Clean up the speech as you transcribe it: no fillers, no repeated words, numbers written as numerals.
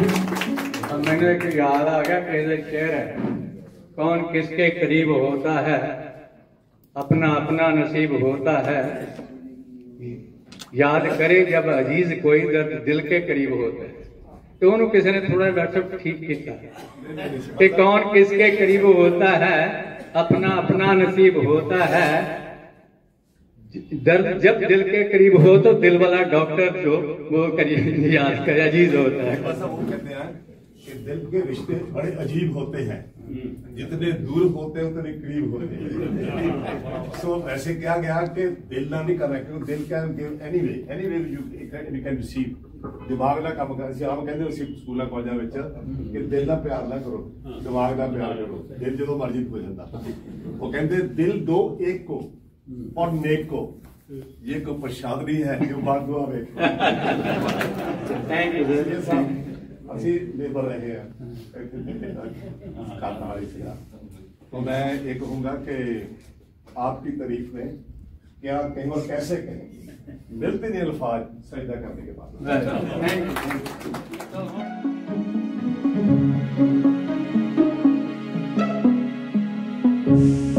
तो मैंने एक याद आ गया, ऐसा शेर है, कौन किसके करीब होता है अपना अपना नसीब होता है, याद करे जब अजीज कोई दर्द दिल के करीब होता है। तो उन्होंने किसी ने थोड़ा डॉक्टर ठीक किया कि कौन किसके करीब होता है अपना अपना नसीब होता है, दर्द जब दिल के करीब हो तो दिल वाला डॉक्टर जो वो करीब याद करे अजीज होता है। ऐसा वो कहते हैं कि दिल के रिश्ते बड़े अजीब होते हैं, जितने दूर होते हैं उतने करीब होते हैं। सो ऐसे क्या गया कि दिल ना नहीं करना, क्योंकि दिल can give any way you can receive. दिमाग का काम कर आप कहते स्कूलों कॉलेजों कि दिल का प्यार ना करो, दिमाग का प्यार करो, दिल जो मर्जी हो जाता। वो कहते दिल दो एक को और नेक को, ये कोई प्रसाद नहीं है, ये बात दुआ में असि निर्भर रहे हैं। तो मैं ये कहूँगा कि आपकी तारीफ में क्या कहीं और कैसे कहें, मिलते नहीं अल्फाज सजदा करने के बाद।